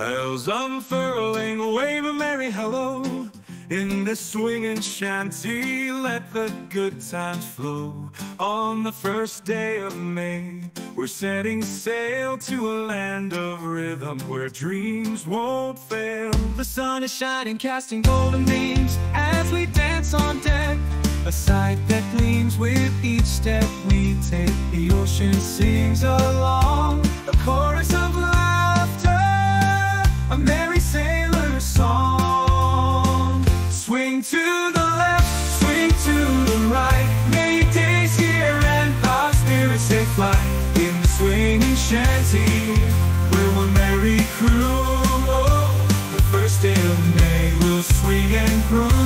Isles unfurling, wave a merry hello. In the swinging shanty, let the good times flow. On the first day of May, we're setting sail to a land of rhythm where dreams won't fail. The sun is shining, casting golden beams as we dance on deck, a sight that gleams with each step we take. The ocean sings along, a chorus of laughter, a merry sailor song. Swing to the left, swing to the right. Many days here and our spirits take flight. In the swinging shanty, we're a merry crew. Oh, the first day of May, we'll swing and groove.